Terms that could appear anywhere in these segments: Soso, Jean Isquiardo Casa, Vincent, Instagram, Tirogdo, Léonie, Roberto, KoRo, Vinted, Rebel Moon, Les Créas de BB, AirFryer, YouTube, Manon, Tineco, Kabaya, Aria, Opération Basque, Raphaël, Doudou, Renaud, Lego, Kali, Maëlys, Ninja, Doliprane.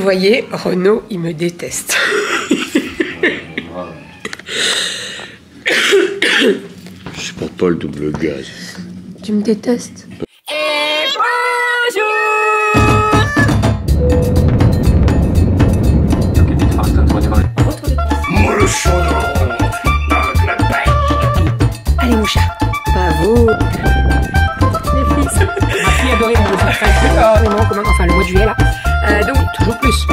Vous voyez, Renaud, il me déteste. Je supporte pas le double gaz. Tu me détestes. Et bonjour. Moi le chaudron, la paille. Allez mon chat, bravo. Les filles, ma fille adorée, on veut faire ça. Enfin le mois de juillet là. Donc toujours plus.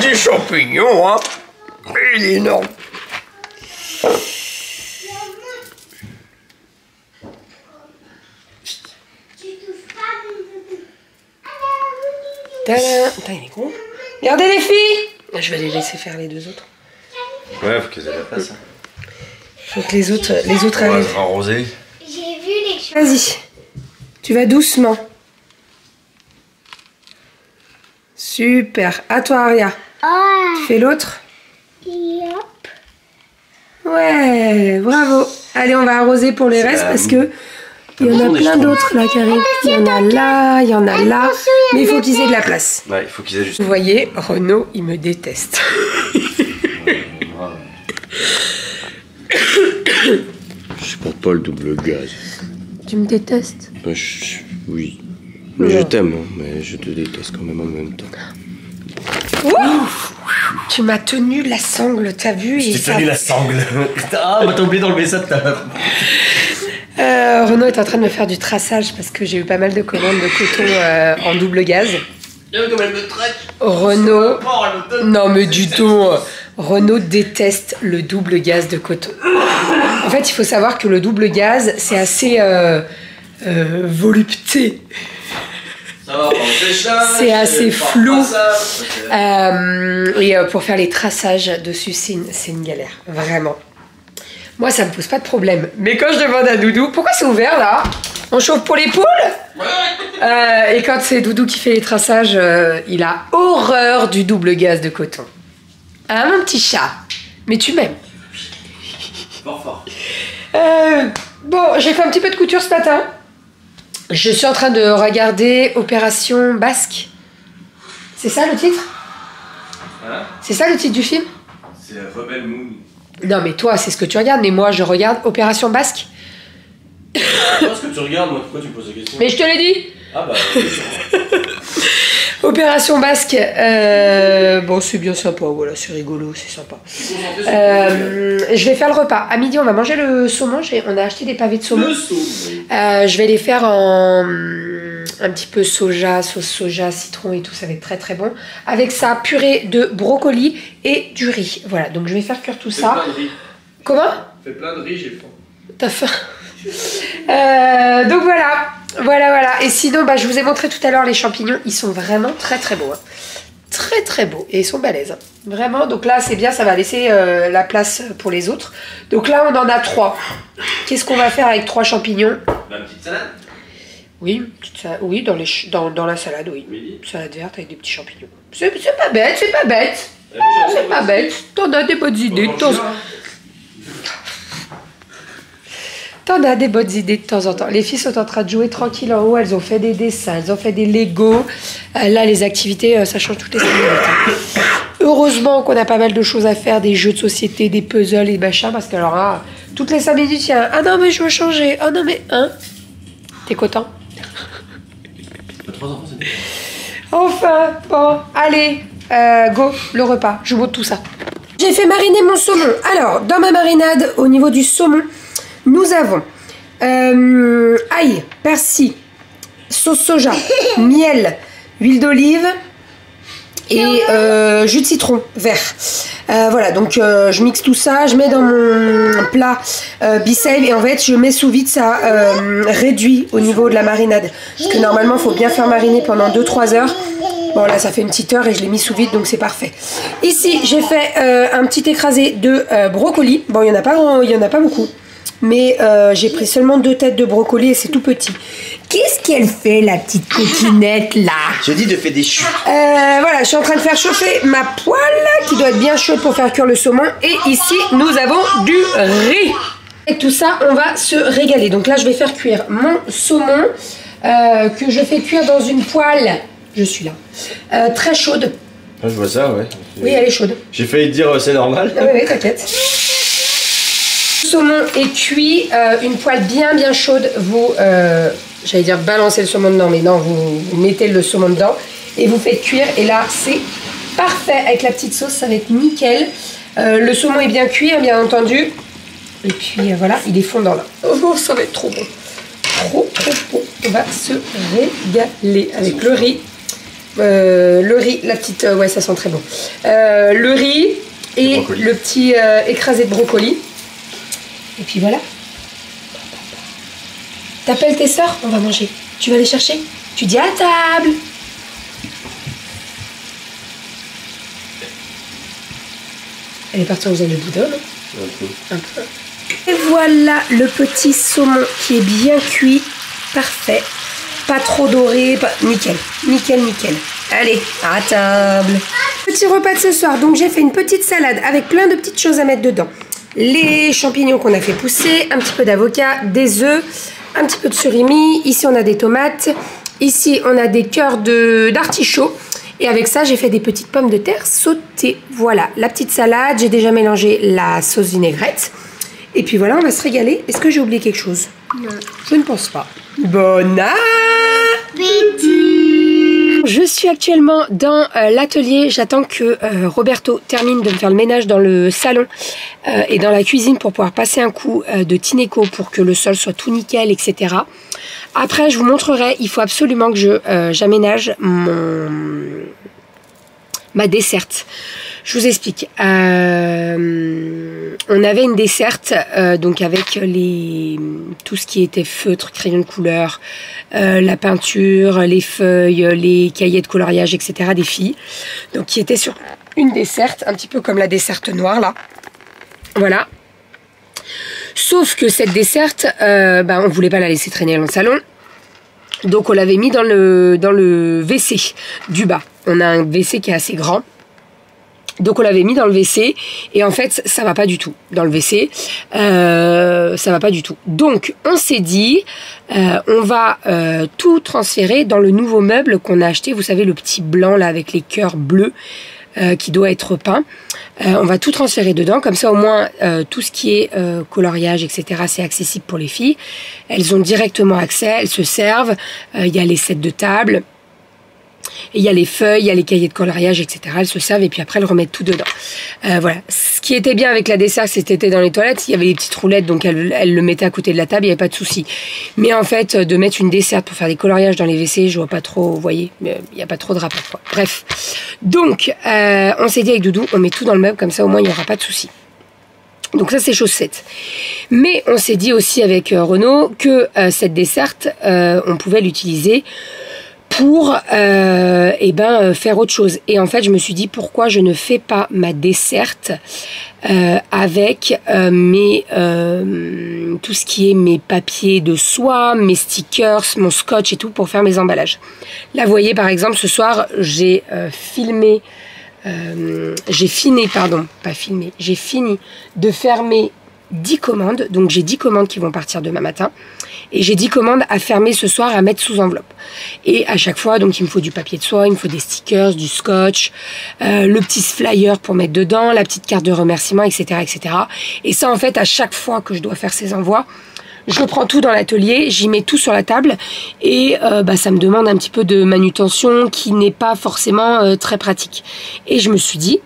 Des champignons, hein. Il est énorme. Putain, il est con. Regardez les filles. Je vais les laisser faire les deux autres. Ouais, faut qu'ils aient la place. Faut que les autres arrivent. On va arroser. J'ai vu les choses. Vas-y. Tu vas doucement. Super. À toi, Aria. Oh. Tu fais l'autre. Yep. Ouais, bravo. Allez, on va arroser pour les restes parce que il y en a plein d'autres là qui arrivent. Il y en a là, il y en a là. Mais il faut qu'ils aient de la place. Ouais, il faut qu'ils aient juste. Vous voyez, Renaud, il me déteste. Je supporte pas le double gaz. Tu me détestes? Oui. Mais je t'aime, mais je te déteste quand même en même temps. Ouf. Tu m'as tenu la sangle, t'as vu? Je t'ai tenu la sangle. Ah, on va tomber dans le message tout à l'heure. Renaud est en train de me faire du traçage parce que j'ai eu pas mal de commandes de coton en double gaz. Renaud, non mais du tout, Renaud déteste le double gaz de coton. En fait, il faut savoir que le double gaz, c'est assez volupté. C'est assez flou. Et pour faire les traçages dessus, c'est une galère, vraiment. Moi, ça me pose pas de problème. Mais quand je demande à Doudou, pourquoi c'est ouvert là? On chauffe pour les poules? Et quand c'est Doudou qui fait les traçages, il a horreur du double gaz de coton. Hein, mon petit chat? Mais tu m'aimes. Bon, j'ai fait un petit peu de couture ce matin. Je suis en train de regarder Opération Basque. C'est ça le titre? Hein? C'est ça le titre du film? C'est Rebel Moon. Non mais toi c'est ce que tu regardes, mais moi je regarde Opération Basque. C'est pas ce que tu regardes, moi pourquoi tu me poses la question? Mais je te l'ai dit. Ah bah Opération Basque, bon c'est bien sympa, voilà, c'est rigolo, c'est sympa. Je vais faire le repas. À midi on va manger le saumon, on a acheté des pavés de saumon. Je vais les faire en un petit peu soja, sauce soja, citron et tout, ça va être très très bon. Avec ça, purée de brocoli et du riz. Voilà, donc je vais faire cuire tout ça. Comment? Fais plein de riz, j'ai faim. T'as faim? Donc voilà, voilà. Et sinon, bah, je vous ai montré tout à l'heure les champignons, ils sont vraiment très très beaux. Hein. Très très beaux et ils sont balèzes. Hein. Vraiment, donc là c'est bien, ça va laisser la place pour les autres. Donc là on en a 3. Qu'est-ce qu'on va faire avec 3 champignons? La petite salade? Oui, oui dans la salade, oui. Oui. Salade verte avec des petits champignons. C'est pas bête, c'est pas bête. Ah, c'est pas bête. T'en as des bonnes idées. T'en as des bonnes idées de temps en temps. Les filles sont en train de jouer tranquille en haut. Elles ont fait des dessins, elles ont fait des Legos. Là, les activités, ça change toutes les semaines. Heureusement qu'on a pas mal de choses à faire, des jeux de société, des puzzles et machin, parce que alors là, toutes les 5 minutes, il y a un « Ah non, mais je veux changer !»« Ah non, mais hein !» T'es content ? Enfin, bon, allez, go, le repas. Je monte tout ça. J'ai fait mariner mon saumon. Alors, dans ma marinade, au niveau du saumon, nous avons ail, persil, sauce soja, miel, huile d'olive et jus de citron vert. Voilà, donc je mixe tout ça, je mets dans mon plat Bisave et en fait je mets sous vide, ça réduit au niveau de la marinade. Parce que normalement il faut bien faire mariner pendant 2-3 heures. Bon là ça fait une petite heure et je l'ai mis sous vide donc c'est parfait. Ici j'ai fait un petit écrasé de brocoli. Bon il n'y en a pas beaucoup. Mais j'ai pris seulement 2 têtes de brocoli et c'est tout petit. Qu'est-ce qu'elle fait la petite coquinette là? Je dis de faire des choux. Voilà, je suis en train de faire chauffer ma poêle qui doit être bien chaude pour faire cuire le saumon. Et ici, nous avons du riz. Avec tout ça, on va se régaler. Donc là, je vais faire cuire mon saumon. que je fais cuire dans une poêle, je suis là, très chaude. Ah, je vois ça, ouais. Oui, elle est chaude. J'ai failli te dire, c'est normal. Ah, oui, oui, t'inquiète. Le saumon est cuit, une poêle bien chaude, vous, j'allais dire balancez le saumon dedans, mais non, vous mettez le saumon dedans et vous faites cuire, et là, c'est parfait. Avec la petite sauce, ça va être nickel. Le saumon est bien cuit, hein, bien entendu. Et puis voilà, il est fondant là. Oh, ça va être trop bon. Trop bon. On va se régaler avec le riz. La petite... ouais, ça sent très bon. Le riz et le petit écrasé de brocoli. Et puis voilà. T'appelles tes soeurs, on va manger. Tu vas les chercher. Tu dis à table. Elle est partie en faisant du boudin, non ? Un peu. Et voilà le petit saumon qui est bien cuit. Parfait. Pas trop doré. Pas... Nickel. Nickel. Allez, à table. Petit repas de ce soir. Donc j'ai fait une petite salade avec plein de petites choses à mettre dedans. Les champignons qu'on a fait pousser, un petit peu d'avocat, des œufs, un petit peu de surimi. Ici on a des tomates. Ici on a des cœurs d'artichaut. Et avec ça, j'ai fait des petites pommes de terre sautées. Voilà, la petite salade. J'ai déjà mélangé la sauce vinaigrette. Et puis voilà, on va se régaler. Est-ce que j'ai oublié quelque chose? Non. Je ne pense pas. Bon appétit! Je suis actuellement dans l'atelier. J'attends que Roberto termine de me faire le ménage dans le salon et dans la cuisine pour pouvoir passer un coup de Tineco pour que le sol soit tout nickel, etc. Après, je vous montrerai. Il faut absolument que j'aménage ma desserte. Je vous explique. On avait une desserte donc avec tout ce qui était feutre, crayon de couleur, la peinture, les feuilles, les cahiers de coloriage, etc. des filles. Donc qui était sur une desserte, un petit peu comme la desserte noire là. Voilà. Sauf que cette desserte, on ne voulait pas la laisser traîner dans le salon. Donc on l'avait mis dans le WC du bas. On a un WC qui est assez grand. Donc on l'avait mis dans le WC. Et en fait, ça va pas du tout. Dans le WC, ça va pas du tout. Donc on s'est dit, on va tout transférer dans le nouveau meuble qu'on a acheté. Vous savez, le petit blanc là avec les cœurs bleus. Qui doit être peint. On va tout transférer dedans, comme ça au moins tout ce qui est coloriage, etc. c'est accessible pour les filles. Elles ont directement accès, elles se servent. Il y a les sets de table, il y a les feuilles, il y a les cahiers de coloriage, etc. Elles se servent et puis après elles remettent tout dedans. Voilà. Ce qui était bien avec la desserte, c'était dans les toilettes, il y avait des petites roulettes, donc elles le mettaient à côté de la table, il n'y avait pas de souci. Mais en fait, de mettre une desserte pour faire des coloriages dans les WC, je vois pas trop, vous voyez, il n'y a pas trop de rapport, quoi. Bref. Donc, on s'est dit avec Doudou, on met tout dans le meuble, comme ça au moins il n'y aura pas de souci. Donc ça, c'est chose 7. Mais on s'est dit aussi avec Renaud que cette desserte, on pouvait l'utiliser pour faire autre chose. Et en fait, je me suis dit, pourquoi je ne fais pas ma desserte avec tout ce qui est mes papiers de soie, mes stickers, mon scotch et tout, pour faire mes emballages. Là, vous voyez, par exemple, ce soir, j'ai fini de fermer 10 commandes. Donc j'ai 10 commandes qui vont partir demain matin et j'ai 10 commandes à fermer ce soir, à mettre sous enveloppe. Et à chaque fois, donc il me faut du papier de soie, il me faut des stickers, du scotch, le petit flyer pour mettre dedans, la petite carte de remerciement, etc., etc. Et ça, en fait, à chaque fois que je dois faire ces envois, je prends tout dans l'atelier, j'y mets tout sur la table et ça me demande un petit peu de manutention qui n'est pas forcément très pratique. Et je me suis dit,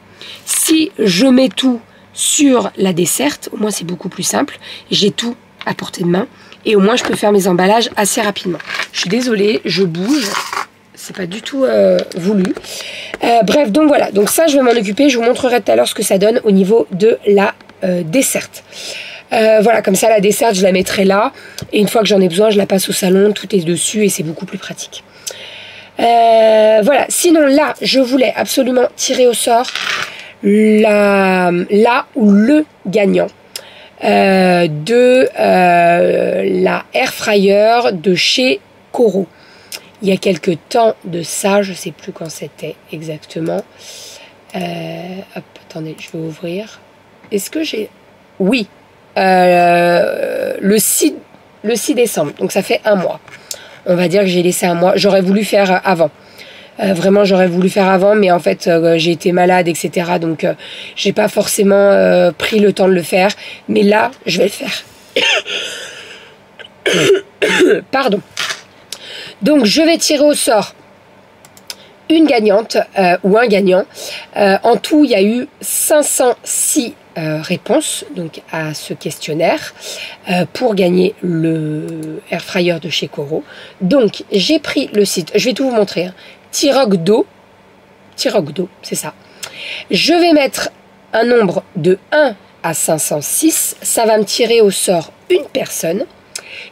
si je mets tout sur la desserte, au moins c'est beaucoup plus simple, j'ai tout à portée de main et au moins je peux faire mes emballages assez rapidement. Je suis désolée, je bouge, c'est pas du tout voulu. Bref, donc voilà, donc ça je vais m'en occuper, je vous montrerai tout à l'heure ce que ça donne au niveau de la desserte. Voilà, comme ça la desserte je la mettrai là et une fois que j'en ai besoin je la passe au salon, tout est dessus et c'est beaucoup plus pratique. Voilà, sinon là je voulais absolument tirer au sort la ou le gagnant de la air fryer de chez KoRo. Il y a quelques temps de ça, je sais plus quand c'était exactement. Hop, attendez, je vais ouvrir. Est-ce que j'ai... Oui, le 6 décembre, donc ça fait un mois. on va dire que j'ai laissé un mois. J'aurais voulu faire avant. Vraiment, j'aurais voulu faire avant, mais en fait, j'ai été malade, etc. Donc, j'ai pas forcément pris le temps de le faire. Mais là, je vais le faire. Pardon. Donc, je vais tirer au sort une gagnante ou un gagnant. En tout, il y a eu 506 réponses donc, à ce questionnaire pour gagner le air fryer de chez KoRo. Donc, j'ai pris le site. Je vais tout vous montrer. Hein. Tirogdo. Tirogdo, c'est ça. Je vais mettre un nombre de 1 à 506. Ça va me tirer au sort une personne.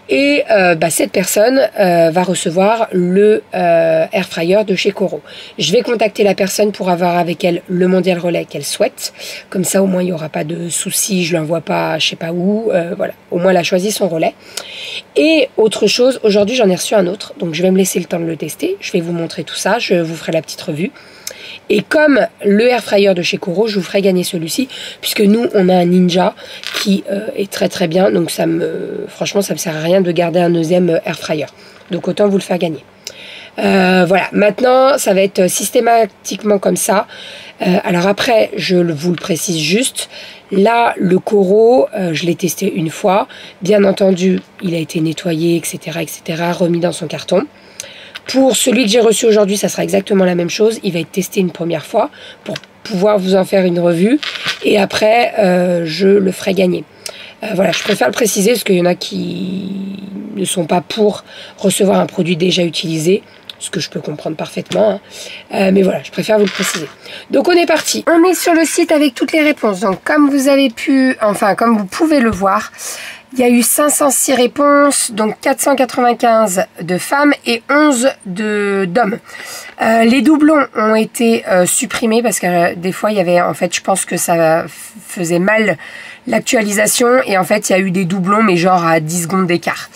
Et cette personne va recevoir le air fryer de chez KoRo. Je vais contacter la personne pour avoir avec elle le mondial relais qu'elle souhaite. Comme ça, au moins, il n'y aura pas de soucis. Je ne l'envoie pas, je ne sais pas où. Voilà, au moins, elle a choisi son relais. Et autre chose, aujourd'hui, j'en ai reçu un autre. Donc, je vais me laisser le temps de le tester. Je vais vous montrer tout ça. Je vous ferai la petite revue. Et comme le air fryer de chez KoRo, je vous ferai gagner celui-ci, puisque nous, on a un Ninja qui est très très bien. Donc, franchement, ça ne me sert à rien de garder un deuxième air fryer. Donc, autant vous le faire gagner. Voilà, maintenant, ça va être systématiquement comme ça. Alors après, je vous le précise juste. Là, le KoRo, je l'ai testé une fois. Bien entendu, il a été nettoyé, etc., etc., remis dans son carton. Pour celui que j'ai reçu aujourd'hui, ça sera exactement la même chose. Il va être testé une première fois pour pouvoir vous en faire une revue. Et après, je le ferai gagner. Voilà, je préfère le préciser parce qu'il y en a qui ne sont pas pour recevoir un produit déjà utilisé. Ce que je peux comprendre parfaitement. Hein. Mais voilà, je préfère vous le préciser. Donc, on est parti. On est sur le site avec toutes les réponses. Donc, comme vous avez pu... Enfin, comme vous pouvez le voir... Il y a eu 506 réponses, donc 495 de femmes et 11 d'hommes. Les doublons ont été supprimés parce que des fois, il y avait, en fait, je pense que ça faisait mal l'actualisation. Et en fait, il y a eu des doublons, mais genre à 10 secondes d'écart.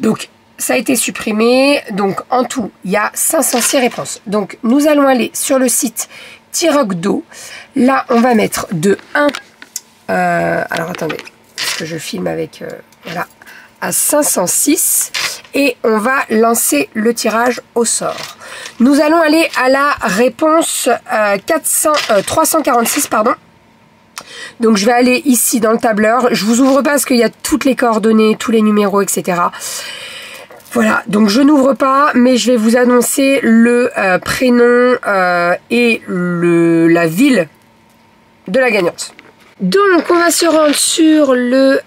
Donc, ça a été supprimé. Donc, en tout, il y a 506 réponses. Donc, nous allons aller sur le site Tirogdo. Là, on va mettre de 1... alors, attendez... que je filme avec, voilà, à 506 et on va lancer le tirage au sort. Nous allons aller à la réponse 346, pardon. Donc je vais aller ici dans le tableur, je vous ouvre pas parce qu'il y a toutes les coordonnées, tous les numéros, etc. Voilà, donc je n'ouvre pas, mais je vais vous annoncer le prénom et la ville de la gagnante. Donc, on va se rendre sur le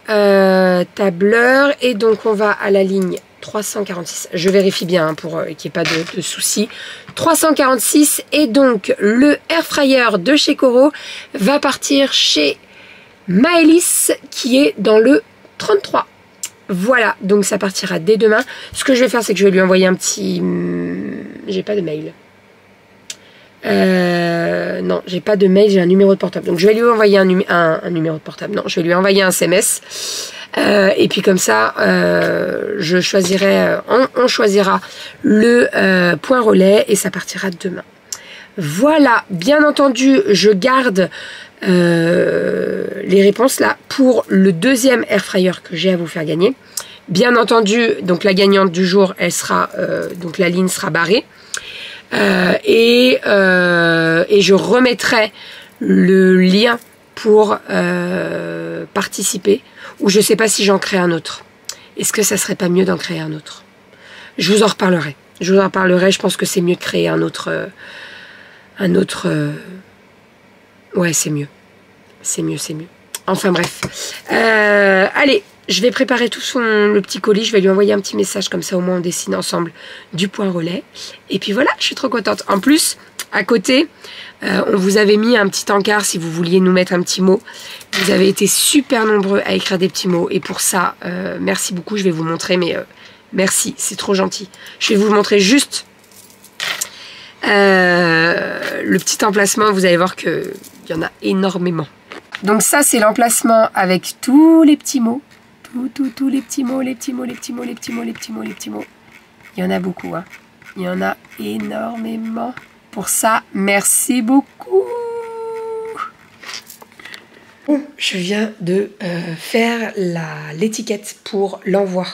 tableur et donc on va à la ligne 346. Je vérifie bien hein, pour qu'il n'y ait pas de soucis. 346 et donc le air fryer de chez KoRo va partir chez Maëlys qui est dans le 33. Voilà, donc ça partira dès demain. Ce que je vais faire, c'est que je vais lui envoyer un petit... J'ai pas de mail. Non, j'ai pas de mail, j'ai un numéro de portable. Donc je vais lui envoyer un numéro de portable. Non, je vais lui envoyer un SMS. Et puis comme ça, je choisirai, on choisira le point relais et ça partira demain. Voilà, bien entendu, je garde les réponses là pour le deuxième air fryer que j'ai à vous faire gagner. Bien entendu, donc la gagnante du jour, elle sera, donc la ligne sera barrée. Et je remettrai le lien pour participer ou je sais pas si j'en crée un autre. Est-ce que ça serait pas mieux d'en créer un autre? Je vous en reparlerai. Je vous en reparlerai. Je pense que c'est mieux de créer un autre. Ouais, c'est mieux. C'est mieux, c'est mieux. Enfin bref. Allez, je vais préparer tout le petit colis. Je vais lui envoyer un petit message comme ça. Au moins, on dessine ensemble du point relais. Et puis voilà, je suis trop contente. En plus, à côté, on vous avait mis un petit encart si vous vouliez nous mettre un petit mot. Vous avez été super nombreux à écrire des petits mots. Et pour ça, merci beaucoup. Je vais vous montrer, mais merci. C'est trop gentil. Je vais vous montrer juste le petit emplacement. Vous allez voir qu'il y en a énormément. Donc ça, c'est l'emplacement avec tous les petits mots. Tous les petits mots, les petits mots, les petits mots, les petits mots, les petits mots, les petits mots. Il y en a beaucoup, hein. Il y en a énormément. Pour ça, merci beaucoup. Bon, je viens de faire l'étiquette pour l'envoi.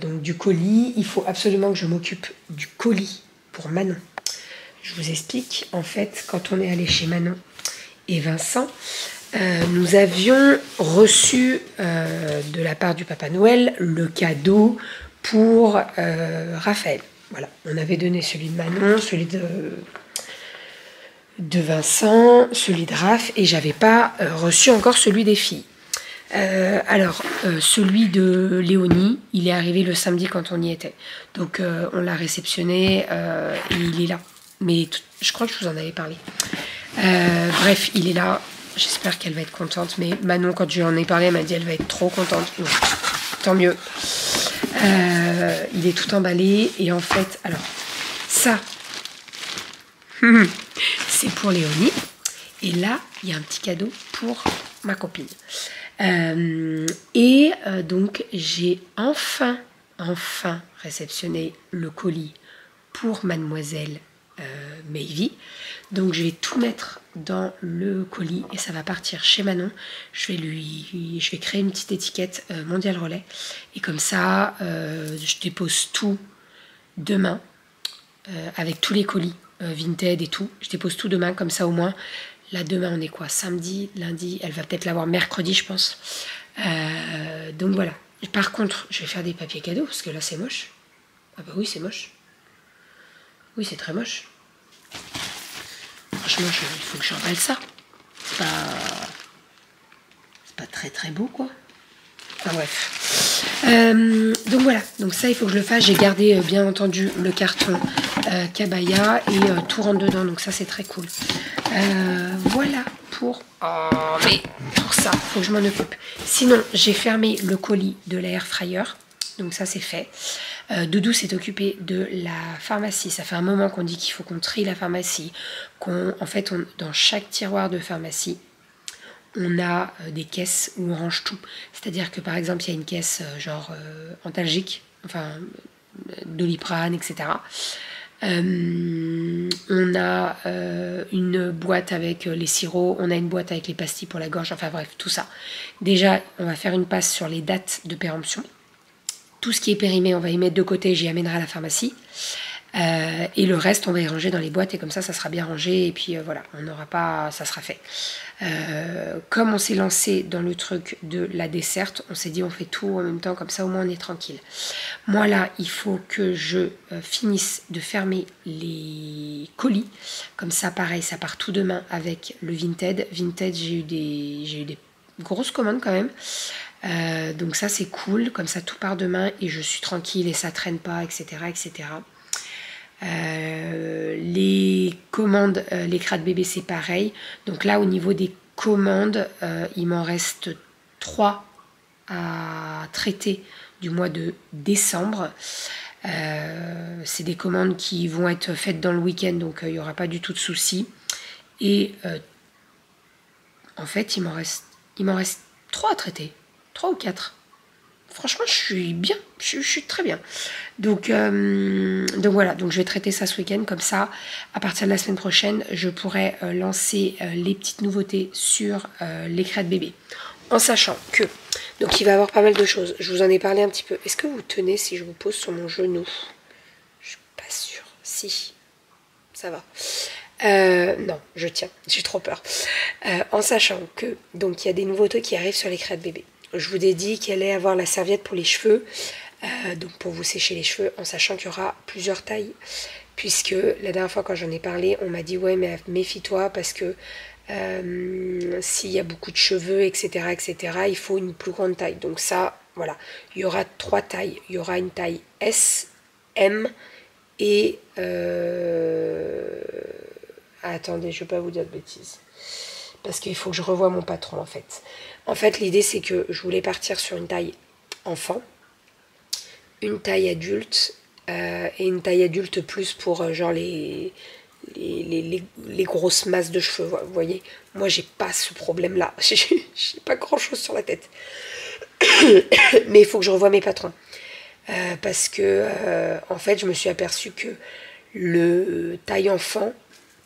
donc du colis, il faut absolument que je m'occupe du colis pour Manon. Je vous explique, en fait, quand on est allé chez Manon et Vincent, nous avions reçu de la part du Papa Noël le cadeau pour Raphaël. Voilà, on avait donné celui de Manon, celui de Vincent, celui de Raph, et j'avais pas reçu encore celui des filles. Celui de Léonie, il est arrivé le samedi quand on y était. Donc on l'a réceptionné et il est là. Mais je crois que je vous en avais parlé. Bref, il est là. J'espère qu'elle va être contente. Mais Manon, quand je lui en ai parlé, elle m'a dit qu'elle va être trop contente. Donc, tant mieux. Il est tout emballé. Et en fait, alors, ça, c'est pour Léonie. Et là, il y a un petit cadeau pour ma copine. Donc, j'ai enfin réceptionné le colis pour mademoiselle Maëvie. Donc je vais tout mettre dans le colis et ça va partir chez Manon. Je vais créer une petite étiquette Mondial Relais et comme ça je dépose tout demain avec tous les colis Vinted et tout. Je dépose tout demain comme ça au moins. Là demain on est quoi? Samedi, lundi, elle va peut-être l'avoir mercredi je pense. Donc voilà. Par contre je vais faire des papiers cadeaux parce que là c'est moche. Ah bah oui c'est moche. Oui, c'est très moche. Franchement, il faut que j'emballe ça. C'est pas très très beau, quoi. Enfin bref. Donc voilà. Donc ça, il faut que je le fasse. J'ai gardé, bien entendu, le carton Kabaya et tout rentre dedans. Donc ça, c'est très cool. Voilà pour... Oh, mais pour ça, il faut que je m'en occupe. Sinon, j'ai fermé le colis de l'air fryer. Donc ça c'est fait. Doudou s'est occupé de la pharmacie. Ça fait un moment qu'on dit qu'il faut qu'on trie la pharmacie. Dans chaque tiroir de pharmacie, on a des caisses où on range tout. C'est-à-dire que par exemple, il y a une caisse genre antalgique, enfin doliprane, etc. On a une boîte avec les sirops, on a une boîte avec les pastilles pour la gorge, enfin bref, tout ça. Déjà, on va faire une passe sur les dates de péremption. Tout ce qui est périmé, on va y mettre de côté, j'y amènerai à la pharmacie. Et le reste, on va y ranger dans les boîtes et comme ça, ça sera bien rangé. Et puis voilà, on n'aura pas, ça sera fait. Comme on s'est lancé dans le truc de la desserte, on s'est dit on fait tout en même temps, comme ça au moins on est tranquille. Moi là, il faut que je finisse de fermer les colis. Comme ça, pareil, ça part tout demain avec le Vinted. Vinted, j'ai eu des grosses commandes quand même. Donc ça c'est cool, comme ça tout part demain et je suis tranquille et ça traîne pas, etc. etc. Les commandes, les crades bébés c'est pareil. Donc là au niveau des commandes, il m'en reste 3 à traiter du mois de décembre. C'est des commandes qui vont être faites dans le week-end, donc il n'y aura pas du tout de soucis. Et en fait il m'en reste 3 à traiter. 3 ou 4. Franchement, je suis bien. Je suis très bien. Donc voilà. Donc je vais traiter ça ce week-end. Comme ça, à partir de la semaine prochaine, je pourrai lancer les petites nouveautés sur les crèdes bébés. En sachant que... Donc il va y avoir pas mal de choses. Je vous en ai parlé un petit peu. Est-ce que vous tenez si je vous pose sur mon genou? Je suis pas sûre. Si. Ça va. Non, je tiens. J'ai trop peur. En sachant que... Donc il y a des nouveautés qui arrivent sur les crèdes bébés. Je vous ai dit qu'elle allait avoir la serviette pour les cheveux, donc pour vous sécher les cheveux, en sachant qu'il y aura plusieurs tailles. Puisque la dernière fois quand j'en ai parlé, on m'a dit « Ouais, mais méfie-toi parce que s'il y a beaucoup de cheveux, etc., il faut une plus grande taille. » Donc ça, voilà, il y aura 3 tailles. Il y aura une taille S, M et... Attendez, je ne vais pas vous dire de bêtises. Parce qu'il faut que je revoie mon patron en fait. En fait, l'idée c'est que je voulais partir sur une taille enfant, une taille adulte et une taille adulte plus pour genre les grosses masses de cheveux. Vous voyez, moi j'ai pas ce problème là. J'ai pas grand chose sur la tête. Mais il faut que je revoie mes patrons. Parce que en fait, je me suis aperçue que le taille enfant.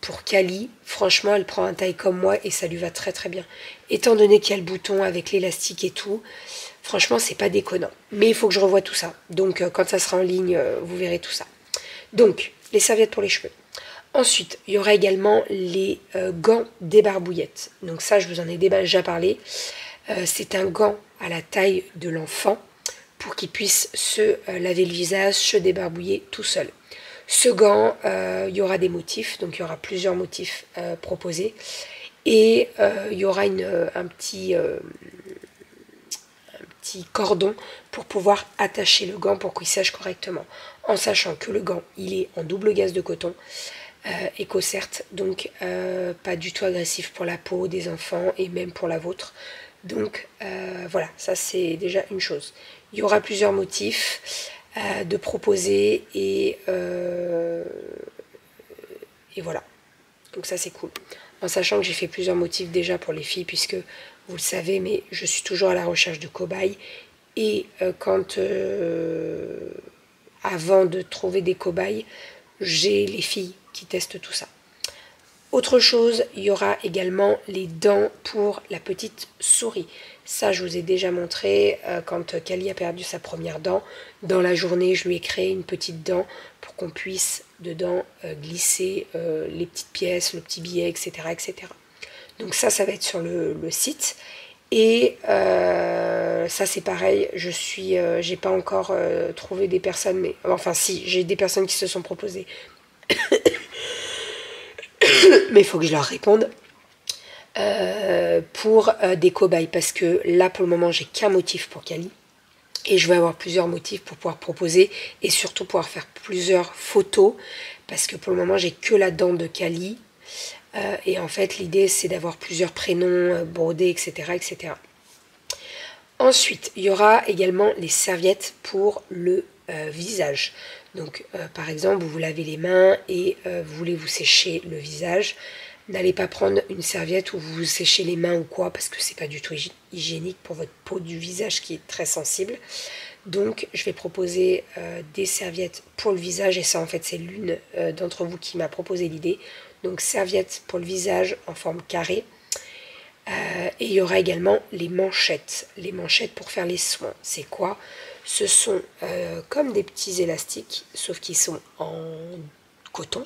Pour Kali, franchement, elle prend un taille comme moi et ça lui va très très bien. Étant donné qu'il y a le bouton avec l'élastique et tout, Franchement, c'est pas déconnant. Mais il faut que je revoie tout ça. Donc, quand ça sera en ligne, vous verrez tout ça. Donc, les serviettes pour les cheveux. Ensuite, il y aura également les gants débarbouillettes. Donc ça, je vous en ai déjà parlé. C'est un gant à la taille de l'enfant pour qu'il puisse se laver le visage, se débarbouiller tout seul. Ce gant, il y aura des motifs. Donc, il y aura plusieurs motifs proposés. Et il y aura un petit cordon pour pouvoir attacher le gant pour qu'il sèche correctement. En sachant que le gant, il est en double gaze de coton. Éco-certes, donc pas du tout agressif pour la peau des enfants et même pour la vôtre. Donc voilà, ça c'est déjà une chose. Il y aura plusieurs motifs de proposer et voilà. Donc ça c'est cool. En sachant que j'ai fait plusieurs motifs déjà pour les filles, puisque vous le savez, mais je suis toujours à la recherche de cobayes. Et avant de trouver des cobayes, j'ai les filles qui testent tout ça. Autre chose, il y aura également les dents pour la petite souris. Ça, je vous ai déjà montré quand Kali a perdu sa première dent. Dans la journée, je lui ai créé une petite dent pour qu'on puisse dedans glisser les petites pièces, le petit billet, etc., etc. Donc ça va être sur le site. Et ça c'est pareil, j'ai pas encore trouvé des personnes, mais enfin si, j'ai des personnes qui se sont proposées, mais il faut que je leur réponde pour des cobayes, parce que là pour le moment j'ai qu'un motif pour Kali, et je vais avoir plusieurs motifs pour pouvoir proposer, et surtout pouvoir faire plusieurs photos, parce que pour le moment j'ai que la dent de Kali. Et en fait, l'idée, c'est d'avoir plusieurs prénoms brodés, etc., etc. Ensuite, il y aura également les serviettes pour le visage. Donc, par exemple, vous vous lavez les mains et vous voulez vous sécher le visage. N'allez pas prendre une serviette où vous vous séchez les mains ou quoi, parce que c'est pas du tout hygiénique pour votre peau du visage qui est très sensible. Donc, je vais proposer des serviettes pour le visage. Et ça, en fait, c'est l'une d'entre vous qui m'a proposé l'idée. Donc serviette pour le visage en forme carrée. Et il y aura également les manchettes. Les manchettes pour faire les soins. C'est quoi? Ce sont comme des petits élastiques, sauf qu'ils sont en coton.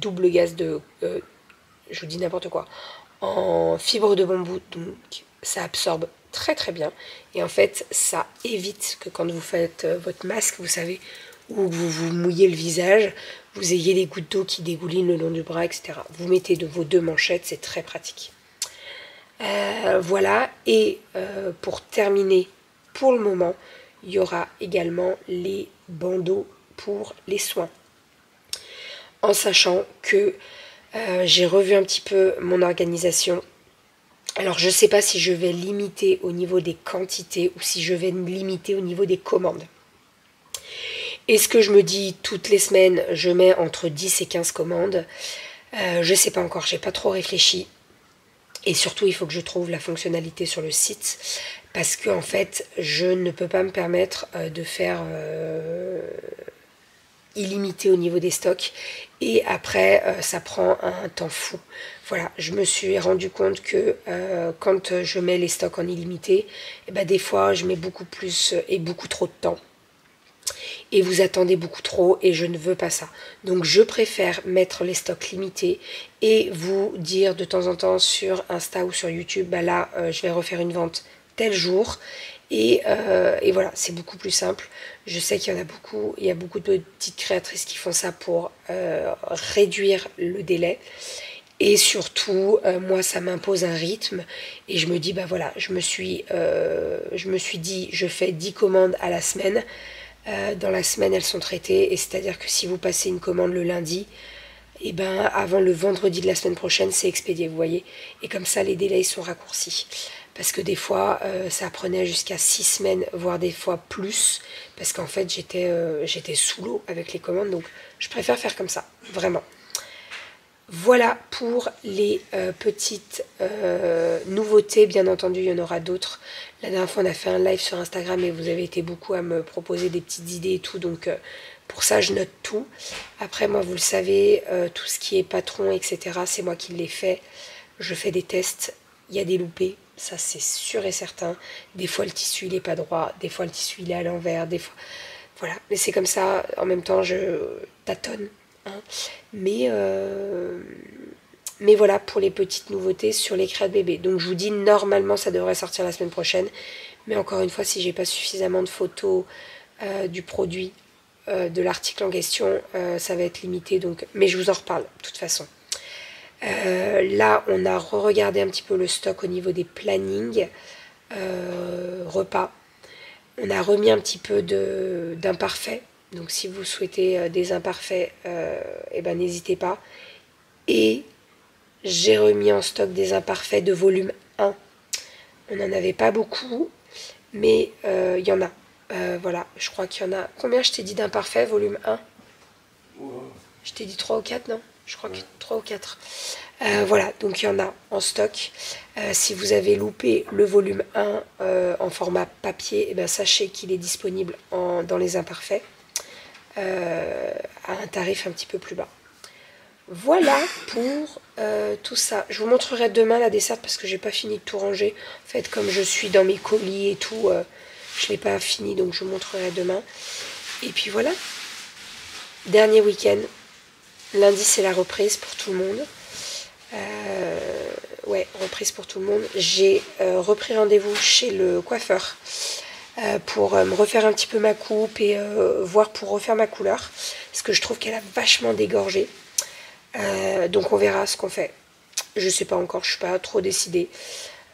Double gaze de... je vous dis n'importe quoi. En fibre de bambou. Donc ça absorbe très très bien. Et en fait ça évite que quand vous faites votre masque, vous savez, ou que vous vous mouillez le visage, vous ayez les gouttes d'eau qui dégoulinent le long du bras, etc. Vous mettez de vos deux manchettes, c'est très pratique. Voilà, et pour terminer, pour le moment, il y aura également les bandeaux pour les soins. En sachant que j'ai revu un petit peu mon organisation. Alors, je ne sais pas si je vais limiter au niveau des quantités ou si je vais limiter au niveau des commandes. Est-ce que je me dis toutes les semaines, je mets entre 10 et 15 commandes? Je ne sais pas encore, j'ai pas trop réfléchi. Et surtout, il faut que je trouve la fonctionnalité sur le site. Parce que, en fait, je ne peux pas me permettre de faire illimité au niveau des stocks. Et après, ça prend un temps fou. Voilà, je me suis rendu compte que quand je mets les stocks en illimité, eh ben, des fois, je mets beaucoup plus et beaucoup trop de temps. Et vous attendez beaucoup trop et je ne veux pas ça. Donc je préfère mettre les stocks limités et vous dire de temps en temps sur Insta ou sur YouTube, bah là je vais refaire une vente tel jour. Et voilà, c'est beaucoup plus simple. Je sais qu'il y en a beaucoup, il y a beaucoup de petites créatrices qui font ça pour réduire le délai. Et surtout, moi ça m'impose un rythme et je me dis, bah voilà, je me suis dit, je fais 10 commandes à la semaine. Dans la semaine, elles sont traitées, et c'est-à-dire que si vous passez une commande le lundi, et ben avant le vendredi de la semaine prochaine, c'est expédié, vous voyez. Et comme ça, les délais sont raccourcis. Parce que des fois, ça prenait jusqu'à 6 semaines, voire des fois plus, parce qu'en fait, j'étais sous l'eau avec les commandes, donc je préfère faire comme ça, vraiment. Voilà pour les petites nouveautés. Bien entendu, il y en aura d'autres. La dernière fois, on a fait un live sur Instagram et vous avez été beaucoup à me proposer des petites idées et tout. Donc, pour ça, je note tout. Après, moi, vous le savez, tout ce qui est patron, etc., c'est moi qui l'ai fait. Je fais des tests il y a des loupés, ça c'est sûr et certain. Des fois le tissu il est pas droit, des fois le tissu il est à l'envers, des fois... Voilà, mais c'est comme ça, en même temps je tâtonne. Hein. Mais voilà pour les petites nouveautés sur les crèmes bébé. Donc je vous dis, normalement ça devrait sortir la semaine prochaine. Mais encore une fois, si j'ai pas suffisamment de photos du produit, de l'article en question, ça va être limité. Donc... Mais je vous en reparle de toute façon. Là, on a re-regardé un petit peu le stock au niveau des plannings repas. On a remis un petit peu d'imparfaits. Donc si vous souhaitez des imparfaits, eh ben, n'hésitez pas. Et j'ai remis en stock des imparfaits de volume 1. On n'en avait pas beaucoup, mais il y en a. Voilà, je crois qu'il y en a... Combien je t'ai dit d'imparfaits, volume 1 ? Je t'ai dit 3 ou 4, non ? Je crois que 3 ou 4. Voilà, donc il y en a en stock. Si vous avez loupé le volume 1 en format papier, eh ben, sachez qu'il est disponible dans les imparfaits à un tarif un petit peu plus bas. Voilà pour tout ça. Je vous montrerai demain la desserte parce que j'ai pas fini de tout ranger. En fait, comme je suis dans mes colis et tout, je l'ai pas fini, donc je vous montrerai demain. Et puis voilà. Dernier week-end. Lundi, c'est la reprise pour tout le monde. Ouais, reprise pour tout le monde. J'ai repris rendez-vous chez le coiffeur pour me refaire un petit peu ma coupe et voir pour refaire ma couleur. Parce que je trouve qu'elle a vachement dégorgé. Donc on verra ce qu'on fait. Je sais pas encore, je suis pas trop décidée.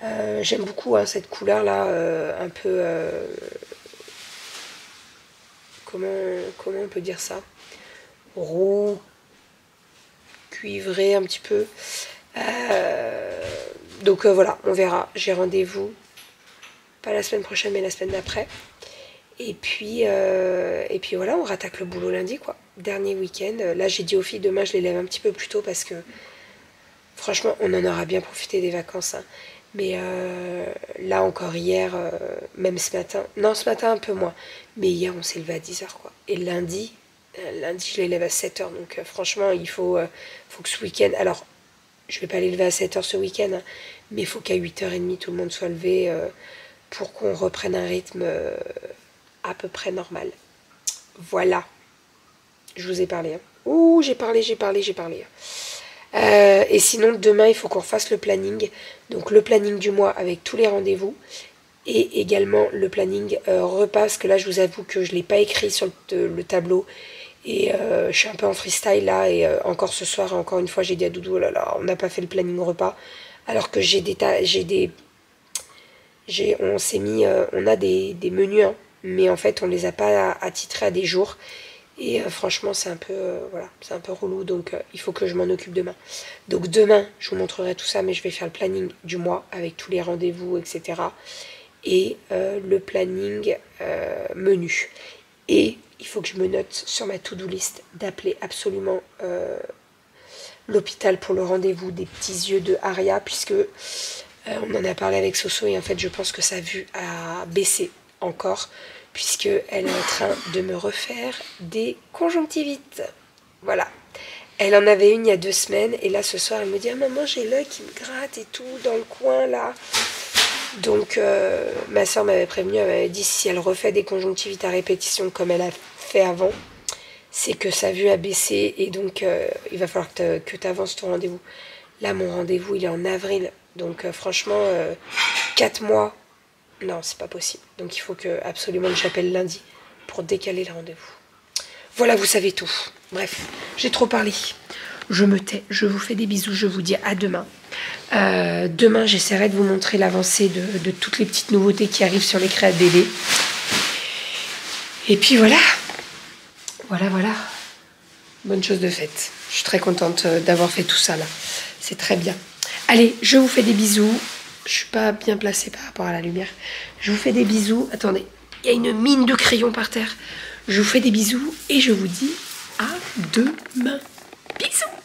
J'aime beaucoup hein, cette couleur là, un peu... Comment on peut dire ça? Roux, cuivré un petit peu. Donc voilà, on verra. J'ai rendez-vous, pas la semaine prochaine, mais la semaine d'après. Et puis voilà, on rattaque le boulot lundi, quoi. Dernier week-end. Là, j'ai dit aux filles, demain, je les lève un petit peu plus tôt parce que, franchement, on en aura bien profité des vacances. Hein. Mais là, encore hier, même ce matin. Non, ce matin, un peu moins. Mais hier, on s'est levé à 10h, quoi. Et lundi... Lundi, je les lève à 7h, donc franchement, il faut que ce week-end... Alors, je ne vais pas les lever à 7h ce week-end, hein, mais il faut qu'à 8h30, tout le monde soit levé pour qu'on reprenne un rythme à peu près normal. Voilà. Je vous ai parlé. Hein. Ouh, j'ai parlé. Et sinon, demain, il faut qu'on refasse le planning. Donc, le planning du mois avec tous les rendez-vous. Et également, le planning repas, parce que là, je vous avoue que je ne l'ai pas écrit sur le tableau. Et je suis un peu en freestyle là, et encore ce soir, encore une fois, j'ai dit à Doudou, oh là là, on n'a pas fait le planning repas, alors que on a des menus, hein, mais en fait, on les a pas attitrés à des jours, et franchement, c'est un peu, voilà, c'est un peu relou, donc il faut que je m'en occupe demain. Donc demain, je vous montrerai tout ça, mais je vais faire le planning du mois, avec tous les rendez-vous, etc., et le planning menu. Et il faut que je me note sur ma to-do list d'appeler absolument l'hôpital pour le rendez-vous des petits yeux de Aria, puisque on en a parlé avec Soso et en fait je pense que sa vue a baissé encore, puisqu'elle est en train de me refaire des conjonctivites. Voilà. Elle en avait une il y a 2 semaines et là ce soir elle me dit « Ah maman, j'ai l'œil qui me gratte et tout dans le coin là ». Donc, ma soeur m'avait prévenue, elle m'avait dit si elle refait des conjonctivites à répétition comme elle a fait avant, c'est que sa vue a baissé et donc il va falloir que tu avances ton rendez-vous. Là, mon rendez-vous, il est en avril. Donc, franchement, 4 mois, non, c'est pas possible. Donc, il faut absolument que j'appelle lundi pour décaler le rendez-vous. Voilà, vous savez tout. Bref, j'ai trop parlé. Je me tais, je vous fais des bisous, je vous dis à demain. Demain, j'essaierai de vous montrer l'avancée de toutes les petites nouveautés qui arrivent sur les créas BD. Et puis voilà. Voilà. Bonne chose de faite. Je suis très contente d'avoir fait tout ça là. C'est très bien. Allez, je vous fais des bisous. Je suis pas bien placée par rapport à la lumière. Je vous fais des bisous. Attendez, il y a une mine de crayons par terre. Je vous fais des bisous et je vous dis à demain. Bisous.